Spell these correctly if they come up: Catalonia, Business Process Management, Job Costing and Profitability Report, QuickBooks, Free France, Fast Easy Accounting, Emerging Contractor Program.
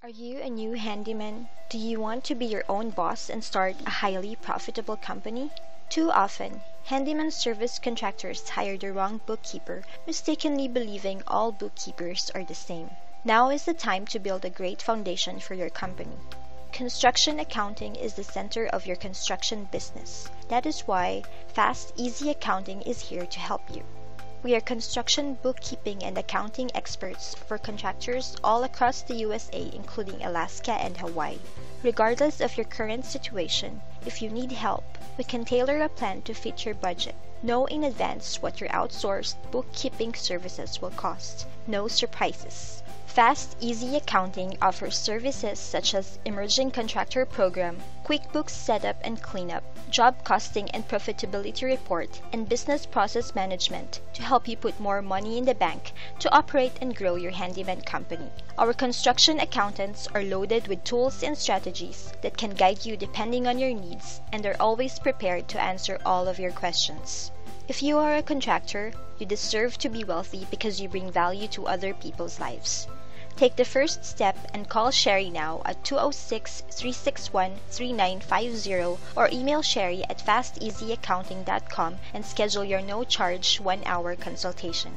Are you a new handyman? Do you want to be your own boss and start a highly profitable company? Too often, handyman service contractors hire the wrong bookkeeper, mistakenly believing all bookkeepers are the same. Now is the time to build a great foundation for your company. Construction accounting is the center of your construction business. That is why Fast Easy Accounting is here to help you. We are construction, bookkeeping, and accounting experts for contractors all across the USA, including Alaska and Hawaii. Regardless of your current situation, if you need help, we can tailor a plan to fit your budget. Know in advance what your outsourced bookkeeping services will cost. No surprises. Fast Easy Accounting offers services such as Emerging Contractor Program, QuickBooks Setup and Cleanup, Job Costing and Profitability Report, and Business Process Management to help you put more money in the bank to operate and grow your handyman company. Our construction accountants are loaded with tools and strategies that can guide you depending on your needs and are always prepared to answer all of your questions. If you are a contractor, you deserve to be wealthy because you bring value to other people's lives. Take the first step and call Sherry now at 206-361-3950 or email Sherry at fasteasyaccounting.com and schedule your no-charge 1-hour consultation.